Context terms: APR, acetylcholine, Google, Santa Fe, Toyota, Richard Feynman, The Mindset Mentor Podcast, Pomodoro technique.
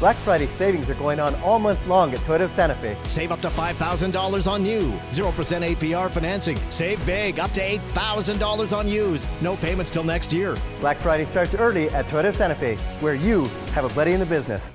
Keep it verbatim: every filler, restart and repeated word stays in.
Black Friday savings are going on all month long at Toyota of Santa Fe. Save up to five thousand dollars on new, zero percent A P R financing. Save big, up to eight thousand dollars on used. No payments till next year. Black Friday starts early at Toyota of Santa Fe, where you have a buddy in the business.